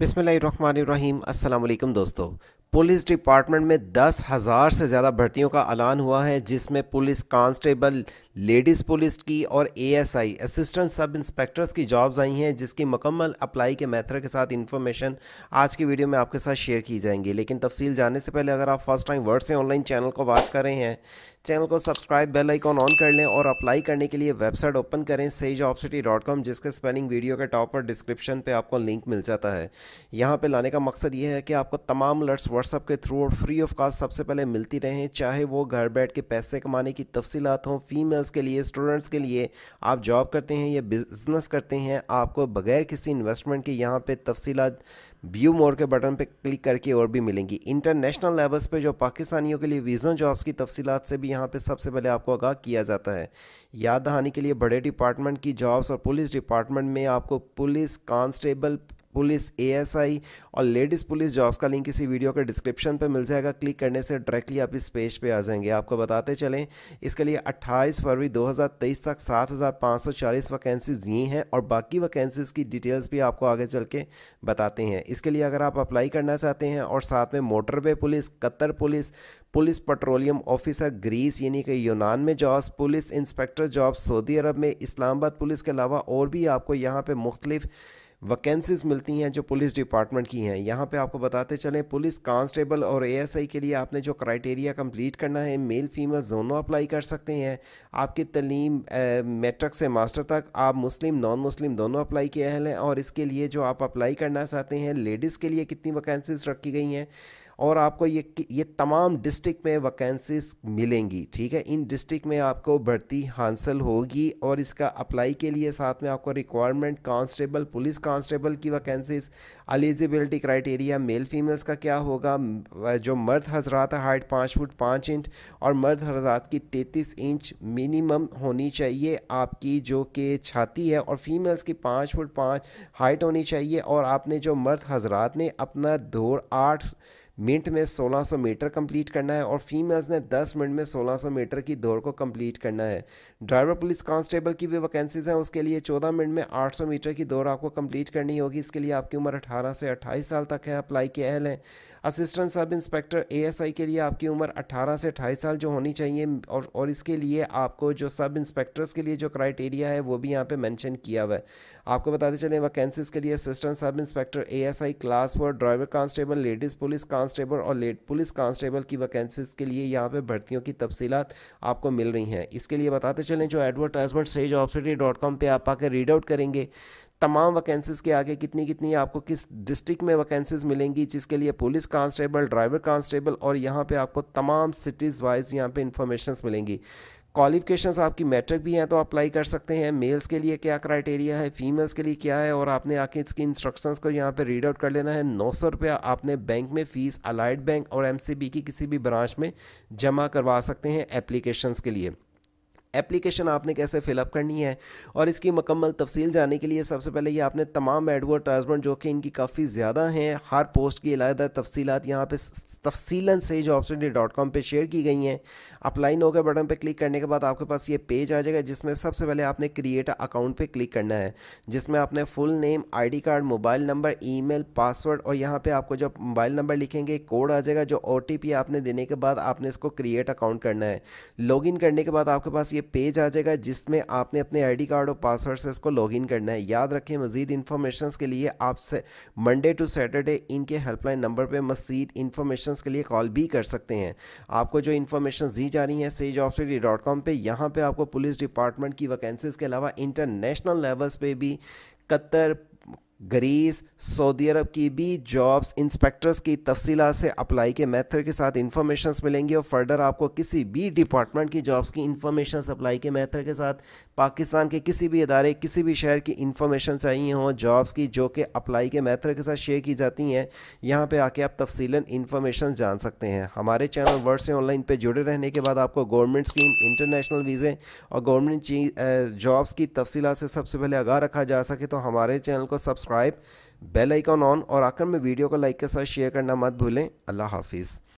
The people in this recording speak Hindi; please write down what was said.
बिस्मिल्लाहिर्रहमानिर्रहीम। अस्सलाम वालेकुम दोस्तों, पुलिस डिपार्टमेंट में 10,000 से ज़्यादा भर्तियों का ऐलान हुआ है, जिसमें पुलिस कांस्टेबल, लेडीज़ पुलिस की और एएसआई असिस्टेंट सब इंस्पेक्टर्स की जॉब्स आई हैं, जिसकी मुकम्मल अप्लाई के मेथड के साथ इन्फॉर्मेशन आज की वीडियो में आपके साथ शेयर की जाएंगी। लेकिन तफसील जानने से पहले अगर आप फर्स्ट टाइम वर्ड से ऑनलाइन चैनल को वॉच कर रहे हैं, चैनल को सब्सक्राइब, बेल आइकॉन ऑन कर लें और अप्लाई करने के लिए वेबसाइट ओपन करें sayjobcity.com, जिसके स्पेलिंग वीडियो के टॉप और डिस्क्रिप्शन पे आपको लिंक मिल जाता है। यहाँ पे लाने का मकसद ये है कि आपको तमाम अलर्ट्स व्हाट्सअप के थ्रू और फ्री ऑफ कास्ट सबसे पहले मिलती रहें, चाहे वो घर बैठ के पैसे कमाने की तफसीलात हों। फीमेल्स के लिए, स्टूडेंट्स के लिए, आप जॉब करते हैं या बिज़नेस करते हैं, आपको बगैर किसी इन्वेस्टमेंट के यहाँ पर तफसीलात व्यू मोर के बटन पे क्लिक करके और भी मिलेंगी। इंटरनेशनल लेवल्स पे जो पाकिस्तानियों के लिए वीज़ा जॉब्स की तफसीलात से भी यहाँ पे सबसे पहले आपको आगाह किया जाता है। याद दहानी के लिए बड़े डिपार्टमेंट की जॉब्स और पुलिस डिपार्टमेंट में आपको पुलिस कांस्टेबल, पुलिस एएसआई और लेडीज़ पुलिस जॉब्स का लिंक इसी वीडियो के डिस्क्रिप्शन पर मिल जाएगा। क्लिक करने से डायरेक्टली आप इस पेज पे आ जाएंगे। आपको बताते चलें, इसके लिए 28 फरवरी 2023 तक 7,540 वैकेंसीज ये हैं और बाकी वैकेंसीज की डिटेल्स भी आपको आगे चल के बताते हैं। इसके लिए अगर आप अप्लाई करना चाहते हैं और साथ में motorway police, Qatar police, police petroleum officer Greece यानी कि यूनान में जॉब्स, पुलिस इंस्पेक्टर जॉब्स सऊदी अरब में, इस्लामाबाद पुलिस के अलावा और भी आपको यहाँ पर मुख्तलिफ वैकेंसीज मिलती हैं जो पुलिस डिपार्टमेंट की हैं। यहाँ पे आपको बताते चलें, पुलिस कांस्टेबल और एएसआई के लिए आपने जो क्राइटेरिया कंप्लीट करना है, मेल फीमेल दोनों अप्लाई कर सकते हैं। आपकी तलीम मैट्रिक से मास्टर तक, आप मुस्लिम नॉन मुस्लिम दोनों अप्लाई के अहल हैं। और इसके लिए जो आप अप्लाई करना चाहते हैं, लेडीज़ के लिए कितनी वैकेंसीज रखी गई हैं और आपको ये तमाम डिस्ट्रिक्ट में वैकेंसीज मिलेंगी। ठीक है, इन डिस्ट्रिक्ट में आपको भर्ती हासिल होगी। और इसका अप्लाई के लिए साथ में आपको रिक्वायरमेंट, कांस्टेबल, पुलिस कांस्टेबल की vacancies, eligibility criteria male females का क्या होगा, जो मर्द हजरात है हाइट 5 फुट 5 इंच और मर्द हजरात की 33 इंच मिनिमम होनी चाहिए आपकी जो कि छाती है, और फीमेल्स की 5 फुट 5 हाइट होनी चाहिए। और आपने जो मर्द हजरात ने अपना दौड़ 8 मिनट में 1600 मीटर कंप्लीट करना है और फीमेल्स ने 10 मिनट में 1600 मीटर की दौड़ को कंप्लीट करना है। ड्राइवर पुलिस कांस्टेबल की भी वैकेंसीज हैं, उसके लिए 14 मिनट में 800 मीटर की दौड़ आपको कंप्लीट करनी होगी। इसके लिए आपकी उम्र 18 से 28 साल तक है, अप्लाई के अहल हैं। असिस्टेंट सब इंस्पेक्टर एएसआई के लिए आपकी उम्र 18 से 28 साल जो होनी चाहिए, और इसके लिए आपको जो सब इंस्पेक्टर्स के लिए जो क्राइटेरिया है वो भी यहाँ पे मेंशन किया हुआ है। आपको बताते चलें, वैकेंसीज के लिए assistant sub inspector ASI class 4, driver constable, ladies police constable और पुलिस कांस्टेबल की वैकेंसीज के लिए यहाँ पे भर्तियों की तफसीलात आपको मिल रही हैं। इसके लिए बताते चलें, जो एडवर्टाइजमेंट sayjobcity.com पे आप आके रीड आउट करेंगे तमाम वैकेंसीज के आगे कितनी कितनी आपको किस डिस्ट्रिक्ट में वैकेंसीज मिलेंगी, जिसके लिए पुलिस कांस्टेबल, ड्राइवर कांस्टेबल और यहाँ पे आपको तमाम सिटीज़ वाइज यहाँ पे इंफॉर्मेशंस मिलेंगी। क्वालिफिकेशंस आपकी मैट्रिक भी हैं तो अप्लाई कर सकते हैं। मेल्स के लिए क्या क्राइटेरिया है, फीमेल्स के लिए क्या है, और आपने आके इसकी इंस्ट्रक्शंस को यहाँ पे रीड आउट कर लेना है। 900 रुपया आपने बैंक में फ़ीस अलाइड बैंक और एमसीबी की किसी भी ब्रांच में जमा करवा सकते हैं। एप्लीकेशंस के लिए एप्लीकेशन आपने कैसे फ़िलअप करनी है और इसकी मुकम्मल तफसील जानने के लिए सबसे पहले ये आपने तमाम एडवर्टाइजमेंट जो कि इनकी काफ़ी ज़्यादा हैं, हर पोस्ट की अलग-अलग तफसीलात यहाँ पे तफसीलन sayjobcity.com पे शेयर की गई हैं। अप्लाई नो के बटन पे क्लिक करने के बाद आपके पास ये पेज आ जाएगा, जिसमें सबसे पहले आपने क्रिएट अकाउंट पर क्लिक करना है, जिसमें आपने full name, ID card, mobile number, email, password और यहाँ पर आपको जब मोबाइल नंबर लिखेंगे कोड आ जाएगा, जो OTP आपने देने के बाद आपने इसको क्रिएट अकाउंट करना है। लॉग इन करने के बाद आपके पास पेज आ जाएगा, जिसमें आपने अपने ID कार्ड और पासवर्ड से इसको लॉगिन करना है। याद रखें, मज़ीद इन्फॉर्मेशंस के लिए आपसे मंडे टू सैटरडे इनके हेल्पलाइन नंबर पे मज़ीद इन्फॉर्मेशंस के लिए कॉल भी कर सकते हैं। आपको जो इन्फॉर्मेशन दी जा रही है sayjobcity.com पे, यहाँ पे आपको पुलिस डिपार्टमेंट की वैकेंसीज के अलावा इंटरनेशनल लेवल्स पे भी कतर, ग्रीस, सऊदी अरब की भी जॉब्स, इंस्पेक्टर्स की तफसीलात से अप्लाई के मेथड के साथ इन्फॉर्मेशंस मिलेंगी। और फर्दर आपको किसी भी डिपार्टमेंट की जॉब्स की इन्फॉर्मेशंस, अप्लाई के मेथड के साथ पाकिस्तान के किसी भी इदारे, किसी भी शहर की इन्फॉर्मेशन चाहिए हों जॉब्स की, जो कि अप्लाई के मेथड के साथ शेयर की जाती हैं, यहाँ पर आके आप तफसीलन इन्फॉर्मेशन जान सकते हैं। हमारे चैनल वर्ड से ऑनलाइन पर जुड़े रहने के बाद आपको गवर्नमेंट स्कीम, इंटरनेशनल वीज़े और गवर्नमेंट जॉब्स की तफसीलात से सबसे पहले आगाह रखा जा सके तो हमारे चैनल को सब्सक्राइब, बेल आइकॉन ऑन और आखिर में वीडियो को लाइक के साथ शेयर करना मत भूलें। अल्लाह हाफिज़।